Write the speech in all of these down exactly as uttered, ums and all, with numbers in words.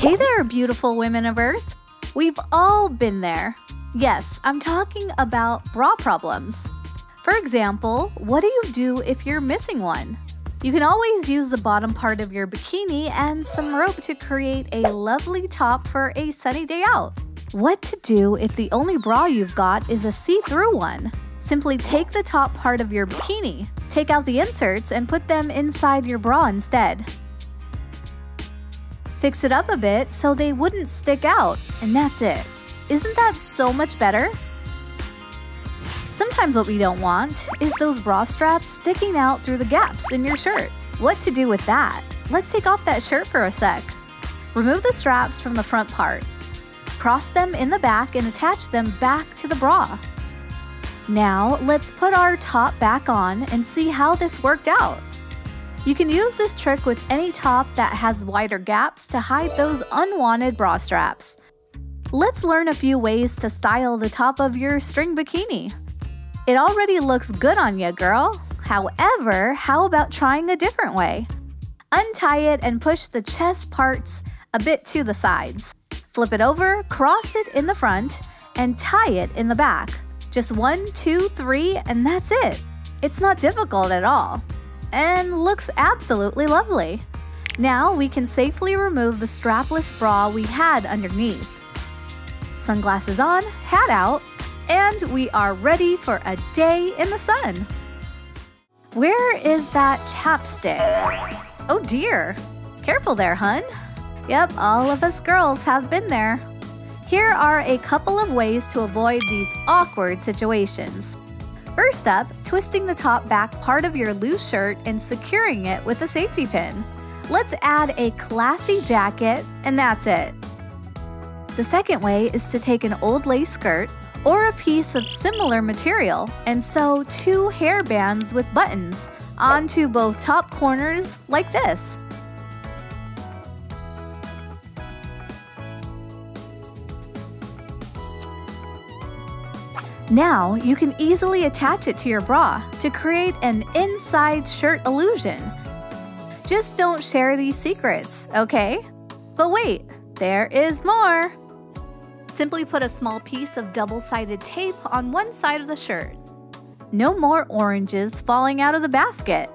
Hey there, beautiful women of Earth. We've all been there. Yes, I'm talking about bra problems. For example, what do you do if you're missing one? You can always use the bottom part of your bikini and some rope to create a lovely top for a sunny day out. What to do if the only bra you've got is a see-through one? Simply take the top part of your bikini, take out the inserts, and put them inside your bra instead. Fix it up a bit so they wouldn't stick out, and that's it. Isn't that so much better? Sometimes what we don't want is those bra straps sticking out through the gaps in your shirt. What to do with that? Let's take off that shirt for a sec. Remove the straps from the front part. Cross them in the back and attach them back to the bra. Now let's put our top back on and see how this worked out. You can use this trick with any top that has wider gaps to hide those unwanted bra straps. Let's learn a few ways to style the top of your string bikini. It already looks good on you, girl. However, how about trying a different way? Untie it and push the chest parts a bit to the sides. Flip it over, cross it in the front, and tie it in the back. Just one, two, three, and that's it. It's not difficult at all, and looks absolutely lovely. Now we can safely remove the strapless bra we had underneath. Sunglasses on, hat out, and we are ready for a day in the sun. Where is that chapstick? Oh dear, careful there, hun. Yep, all of us girls have been there. Here are a couple of ways to avoid these awkward situations. First up, twisting the top back part of your loose shirt and securing it with a safety pin. Let's add a classy jacket, and that's it. The second way is to take an old lace skirt or a piece of similar material and sew two hair bands with buttons onto both top corners like this. Now you can easily attach it to your bra to create an inside shirt illusion. Just don't share these secrets, okay? But wait, there is more! Simply put a small piece of double-sided tape on one side of the shirt. No more oranges falling out of the basket.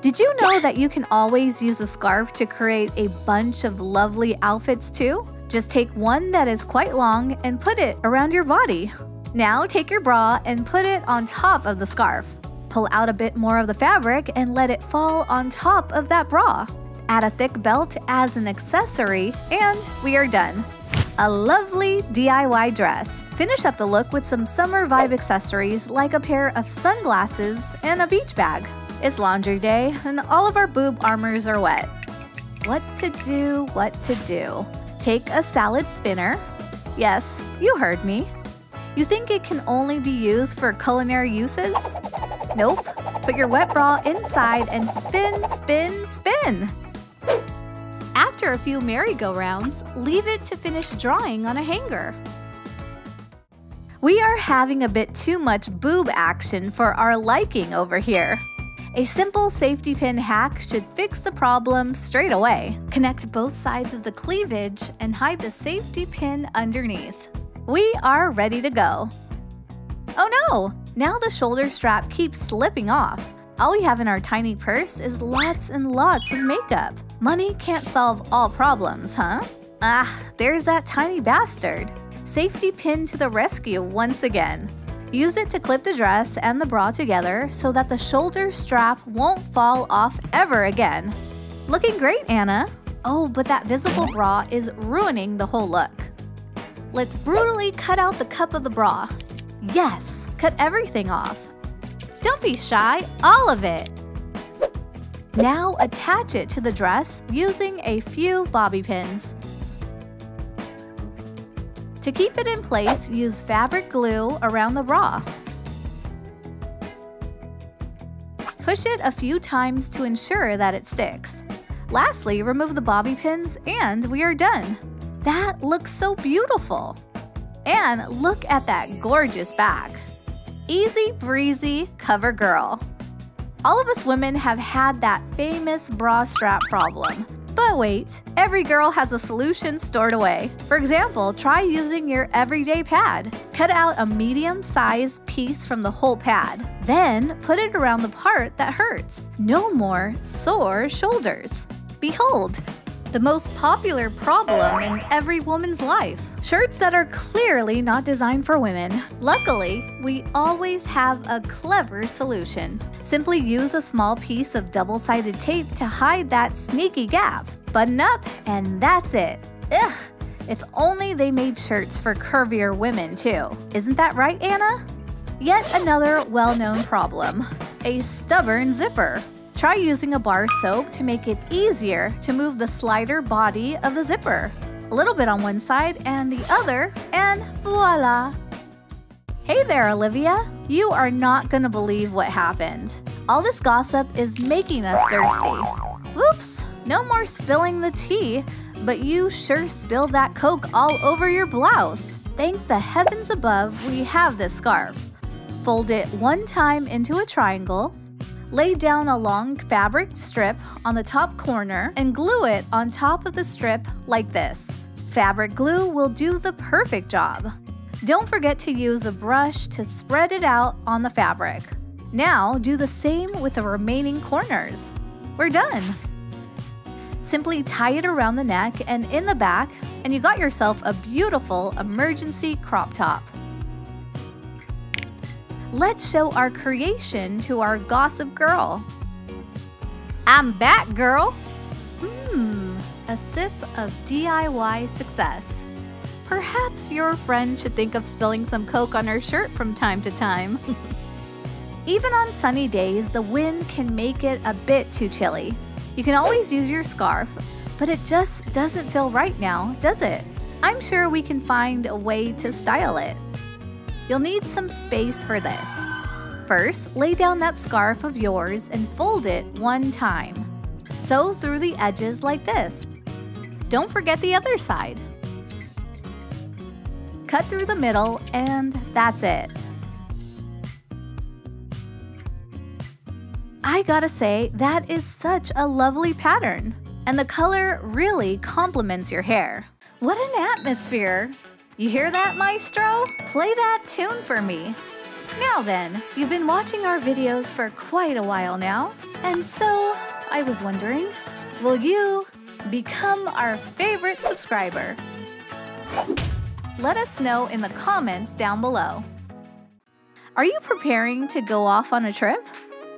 Did you know that you can always use a scarf to create a bunch of lovely outfits too? Just take one that is quite long and put it around your body. Now take your bra and put it on top of the scarf. Pull out a bit more of the fabric and let it fall on top of that bra. Add a thick belt as an accessory, and we are done. A lovely D I Y dress. Finish up the look with some summer vibe accessories like a pair of sunglasses and a beach bag. It's laundry day and all of our boob armors are wet. What to do, what to do. Take a salad spinner. Yes, you heard me. You think it can only be used for culinary uses? Nope. Put your wet bra inside and spin, spin, spin. After a few merry-go-rounds, leave it to finish drying on a hanger. We are having a bit too much boob action for our liking over here. A simple safety pin hack should fix the problem straight away. Connect both sides of the cleavage and hide the safety pin underneath. We are ready to go. Oh no! Now the shoulder strap keeps slipping off. All we have in our tiny purse is lots and lots of makeup. Money can't solve all problems, huh? Ah, there's that tiny bastard. Safety pin to the rescue once again. Use it to clip the dress and the bra together so that the shoulder strap won't fall off ever again. Looking great, Anna. Oh, but that visible bra is ruining the whole look. Let's brutally cut out the cup of the bra. Yes, cut everything off. Don't be shy, all of it. Now attach it to the dress using a few bobby pins. To keep it in place, use fabric glue around the bra. Push it a few times to ensure that it sticks. Lastly, remove the bobby pins and we are done. That looks so beautiful! And look at that gorgeous back! Easy breezy cover girl! All of us women have had that famous bra strap problem. But wait, every girl has a solution stored away. For example, try using your everyday pad. Cut out a medium-sized piece from the whole pad. Then put it around the part that hurts. No more sore shoulders. Behold, the most popular problem in every woman's life. Shirts that are clearly not designed for women. Luckily, we always have a clever solution. Simply use a small piece of double-sided tape to hide that sneaky gap. Button up, and that's it. Ugh, if only they made shirts for curvier women too. Isn't that right, Anna? Yet another well-known problem, a stubborn zipper. Try using a bar soap to make it easier to move the slider body of the zipper. A little bit on one side and the other, and voila! Hey there, Olivia! You are not gonna believe what happened. All this gossip is making us thirsty. Whoops! No more spilling the tea, but you sure spilled that Coke all over your blouse. Thank the heavens above we have this scarf. Fold it one time into a triangle. Lay down a long fabric strip on the top corner and glue it on top of the strip like this. Fabric glue will do the perfect job. Don't forget to use a brush to spread it out on the fabric. Now do the same with the remaining corners. We're done! Simply tie it around the neck and in the back, and you got yourself a beautiful emergency crop top. Let's show our creation to our gossip girl. I'm back, girl! Mmm, a sip of D I Y success. Perhaps your friend should think of spilling some Coke on her shirt from time to time. Even on sunny days, the wind can make it a bit too chilly. You can always use your scarf, but it just doesn't feel right now, does it? I'm sure we can find a way to style it. You'll need some space for this. First, lay down that scarf of yours and fold it one time. Sew through the edges like this. Don't forget the other side. Cut through the middle, and that's it. I gotta say, that is such a lovely pattern. And the color really complements your hair. What an atmosphere! You hear that, maestro? Play that tune for me. Now then, you've been watching our videos for quite a while now, and so I was wondering, will you become our favorite subscriber? Let us know in the comments down below. Are you preparing to go off on a trip?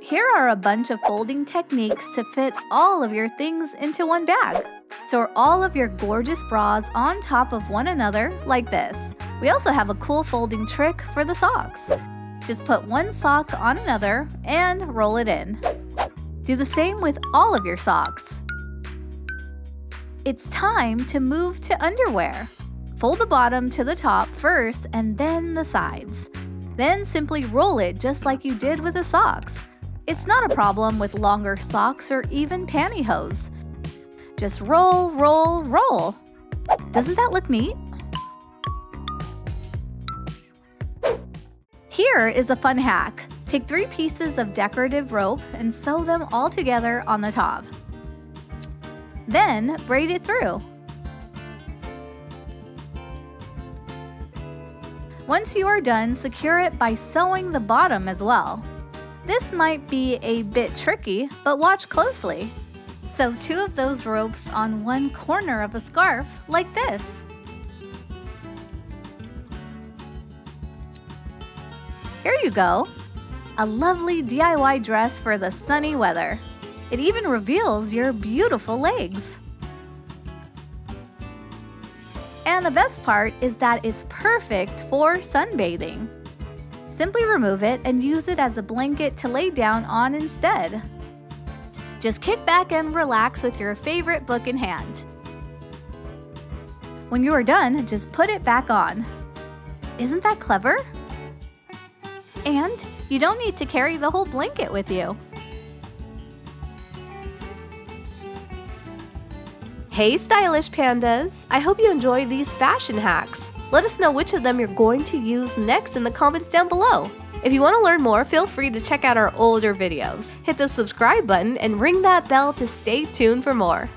Here are a bunch of folding techniques to fit all of your things into one bag. Store all of your gorgeous bras on top of one another like this. We also have a cool folding trick for the socks. Just put one sock on another and roll it in. Do the same with all of your socks. It's time to move to underwear. Fold the bottom to the top first and then the sides. Then simply roll it just like you did with the socks. It's not a problem with longer socks or even pantyhose. Just roll, roll, roll. Doesn't that look neat? Here is a fun hack. Take three pieces of decorative rope and sew them all together on the top. Then braid it through. Once you are done, secure it by sewing the bottom as well. This might be a bit tricky, but watch closely. Sew two of those ropes on one corner of a scarf, like this. Here you go! A lovely D I Y dress for the sunny weather. It even reveals your beautiful legs. And the best part is that it's perfect for sunbathing. Simply remove it and use it as a blanket to lay down on instead. Just kick back and relax with your favorite book in hand. When you are done, just put it back on. Isn't that clever? And you don't need to carry the whole blanket with you. Hey, stylish pandas! I hope you enjoy these fashion hacks. Let us know which of them you're going to use next in the comments down below. If you want to learn more, feel free to check out our older videos. Hit the subscribe button and ring that bell to stay tuned for more.